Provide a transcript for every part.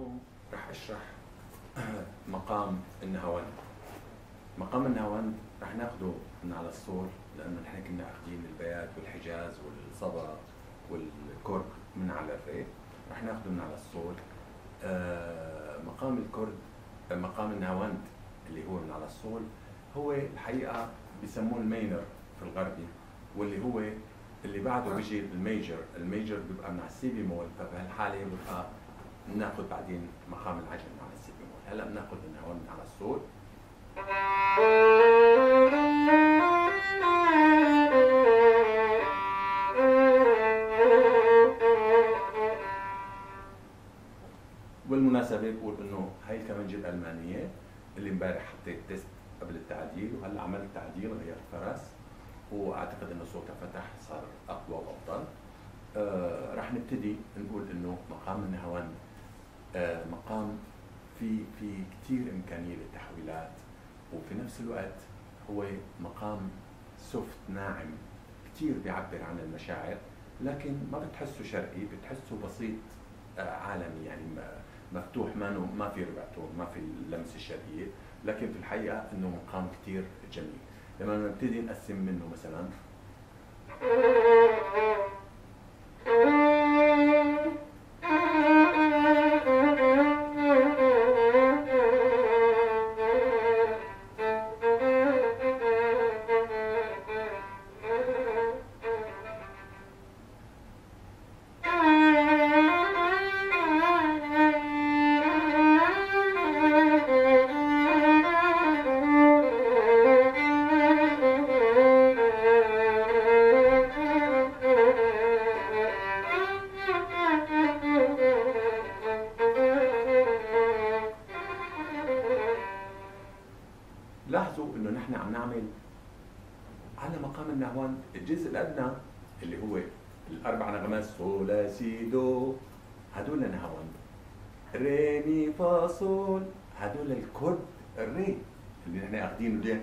اليوم راح اشرح مقام النهاوند. مقام النهاوند راح ناخده من على الصور، لانه نحن كنا اخذين البيات والحجاز والصبا والكرد من على فيه، راح ناخده من على الصور. مقام الكرد، مقام النهاوند اللي هو من على الصول، هو الحقيقه بيسموه المينر في الغربي، واللي هو اللي بعده بيجي الميجر. الميجر بيبقى من على السي بيمول، فبهالحاله بيبقى بناخذ بعدين مقام العجل من على السي بيمول. هلا بناخذ النهاوند من على الصول. والمناسبه بقول انه هي كمنجة المانيه اللي امبارح حطيت تيست قبل التعديل، وهلا عملت تعديل غيرت فرس، واعتقد انه صوتها فتح صار اقوى وافضل. راح نبتدي نقول انه مقام النهاوند مقام في كثير امكانيه للتحويلات، وفي نفس الوقت هو مقام سوفت ناعم، كثير بيعبر عن المشاعر، لكن ما بتحسه شرقي، بتحسه بسيط عالمي، يعني مفتوح، ما في ربعتون، ما في اللمسه الشرقيه، لكن في الحقيقه انه مقام كثير جميل. لما نبتدي نقسم منه مثلا الجزء الادنى اللي هو الاربع نغمات صو لا سي دو، هدول النهاوند. ري مي فا صول هدول الكرد الري اللي نحن اخذينه ده،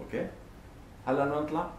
اوكي. هلا نطلع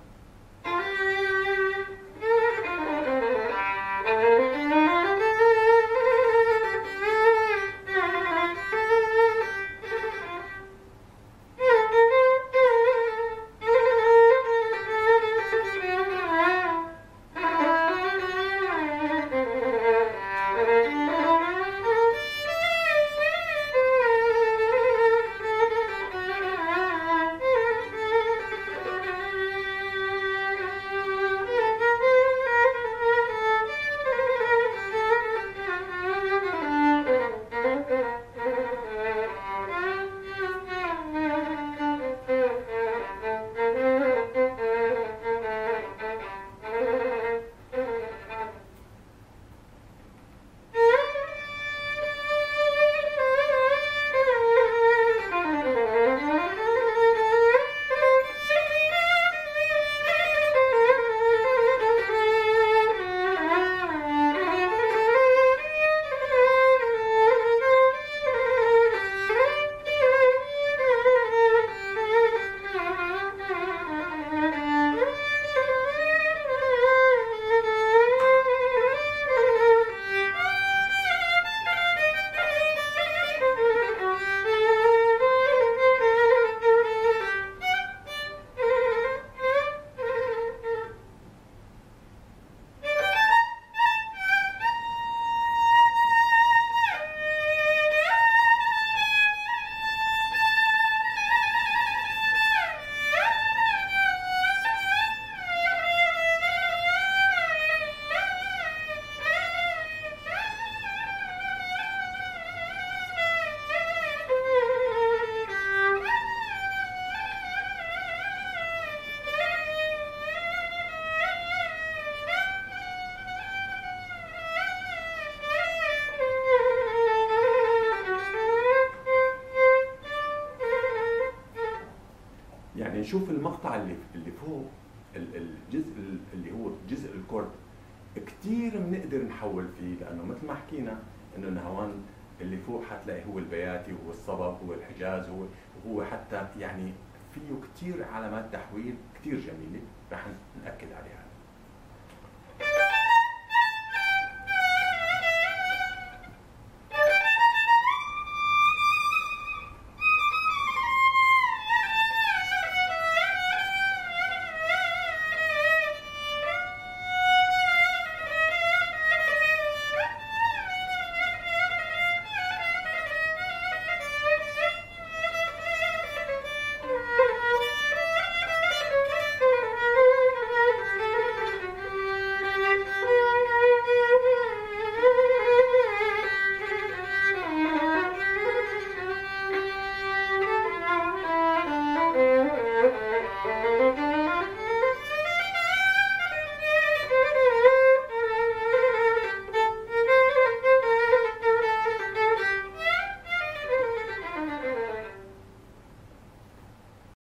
نشوف المقطع اللي فوق الجزء اللي هو جزء الكرد كثير بنقدر نحول فيه، لانه مثل ما حكينا انه النهاوند اللي فوق حتلاقي هو البياتي وهو الصبا وهو الحجاز وهو حتى يعني فيه كثير علامات تحويل كثير جميله، رح ناكد عليها.